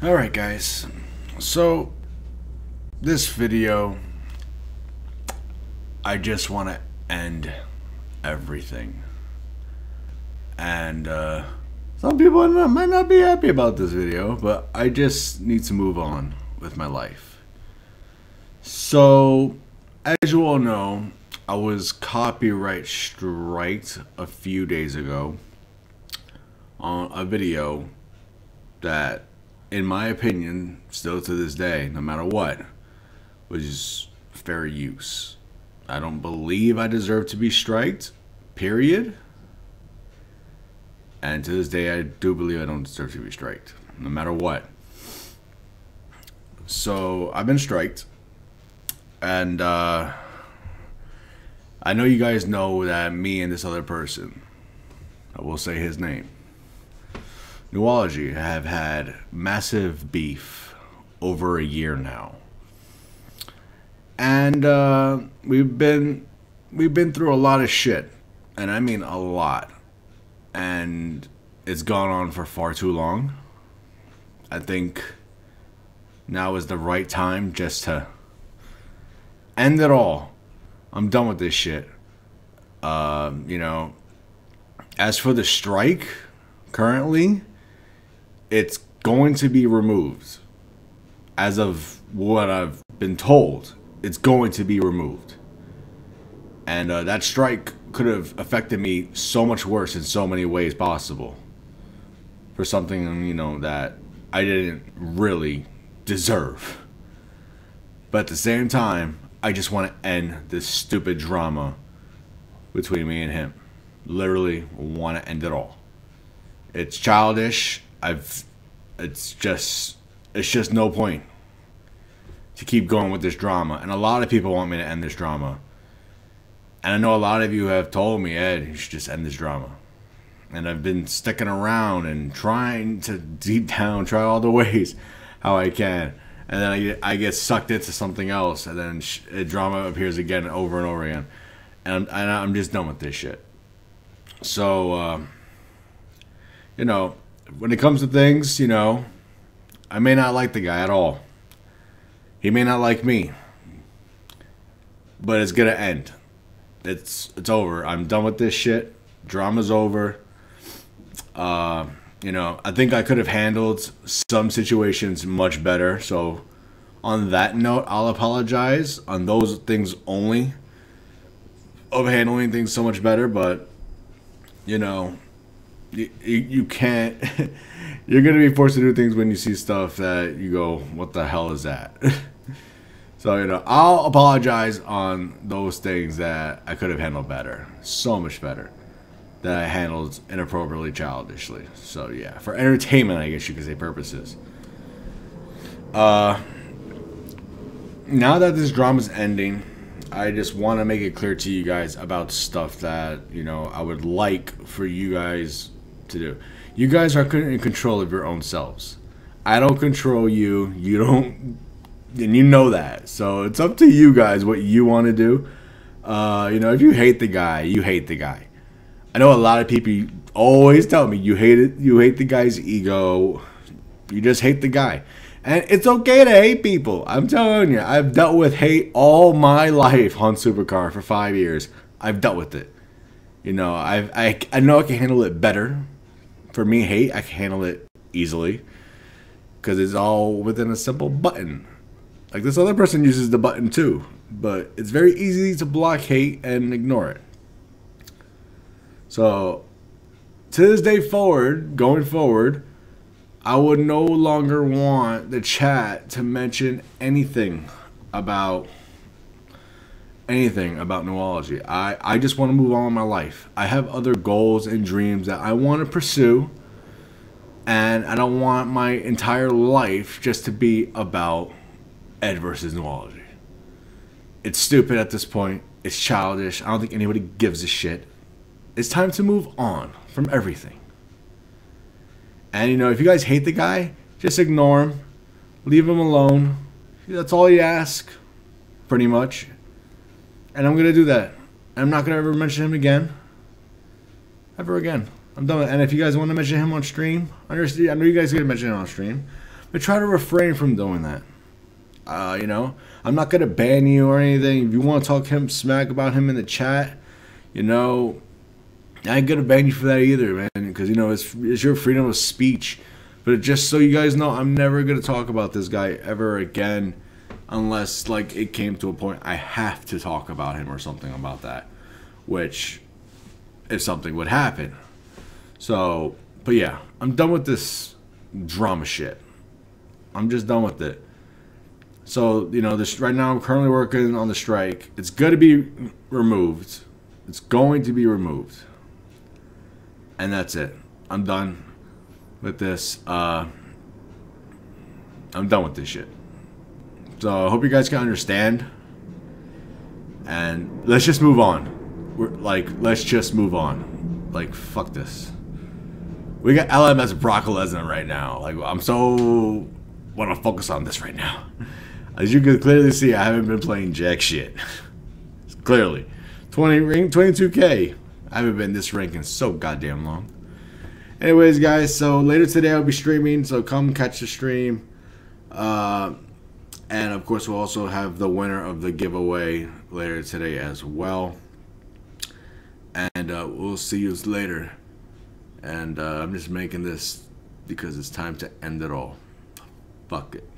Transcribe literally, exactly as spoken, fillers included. Alright guys, so this video, I just want to end everything. And uh, some people might not be happy about this video, but I just need to move on with my life. So, as you all know, I was copyright striked a few days ago on a video that, in my opinion, still to this day, no matter what, which is fair use. I don't believe I deserve to be striked, period. And to this day, I do believe I don't deserve to be striked, no matter what. So, I've been striked. And uh, I know you guys know that me and this other person, I will say his name, Newology, have had massive beef over a year now, and uh, we've been we've been through a lot of shit, and I mean a lot, and it's gone on for far too long. I think now is the right time just to end it all. I'm done with this shit. Uh, you know, as for the strike, currently, it's going to be removed. As of what I've been told, it's going to be removed. And uh, that strike could have affected me so much worse in so many ways possible. For something, you know, that I didn't really deserve. But at the same time, I just want to end this stupid drama between me and him. Literally want to end it all. It's childish. I've it's just it's just no point to keep going with this drama, and a lot of people want me to end this drama, and I know a lot of you have told me, Ed, you should just end this drama, and I've been sticking around and trying to deep down try all the ways how I can, and then I get, I get sucked into something else, and then sh drama appears again over and over again, and I'm, and I'm just done with this shit. So uh, you know, when it comes to things, you know, I may not like the guy at all. He may not like me. But it's gonna end. It's it's over. I'm done with this shit. Drama's over. Uh, you know, I think I could have handled some situations much better. So, on that note, I'll apologize on those things only of handling things so much better. But, you know, You, you, you can't, you're going to be forced to do things when you see stuff that you go, what the hell is that? So, you know, I'll apologize on those things that I could have handled better. So much better. That I handled inappropriately, childishly. So, yeah. For entertainment, I guess you could say, purposes. Uh, now that this drama's ending, I just want to make it clear to you guys about stuff that, you know, I would like for you guys to do. You guys are in control of your own selves. I don't control you. You don't, and you know that. So it's up to you guys what you want to do. Uh, you know, if you hate the guy, you hate the guy. I know a lot of people always tell me you hate it. You hate the guy's ego. You just hate the guy, and it's okay to hate people. I'm telling you, I've dealt with hate all my life on Supercard for five years. I've dealt with it. You know, I've, I I know I can handle it better. For me, hate, I can handle it easily. Because it's all within a simple button. Like, this other person uses the button too. But it's very easy to block hate and ignore it. So, to this day forward, going forward, I would no longer want the chat to mention anything about anything about Newology. I, I just want to move on in my life. I have other goals and dreams that I want to pursue, and I don't want my entire life just to be about Ed versus Newology. It's stupid at this point. It's childish. I don't think anybody gives a shit. It's time to move on from everything. And, you know, if you guys hate the guy, just ignore him. Leave him alone. That's all you ask, pretty much. And I'm going to do that. I'm not going to ever mention him again. Ever again. I'm done with it. And if you guys want to mention him on stream, I know you guys are going to mention him on stream. but try to refrain from doing that. Uh, you know, I'm not gonna ban you or anything. If you want to talk him smack about him in the chat, you know, I ain't gonna ban you for that either, man. Because you know, it's it's your freedom of speech. But just so you guys know, I'm never gonna talk about this guy ever again, unless like it came to a point I have to talk about him or something about that, which if something would happen. So, but yeah, I'm done with this drama shit. I'm just done with it. So, you know, this right now I'm currently working on the strike. It's going to be removed. It's going to be removed. And that's it. I'm done with this. Uh, I'm done with this shit. So I hope you guys can understand. And let's just move on. We're, like, let's just move on. Like, fuck this. We got L M S Brock Lesnar right now. Like, I'm so... want to focus on this right now. As you can clearly see, I haven't been playing jack shit. Clearly. twenty ring, twenty-two K. I haven't been this ranking so goddamn long. Anyways, guys, so later today I'll be streaming, so come catch the stream. Uh, and, of course, we'll also have the winner of the giveaway later today as well. And uh, we'll see you later. And uh, I'm just making this because it's time to end it all. Fuck it.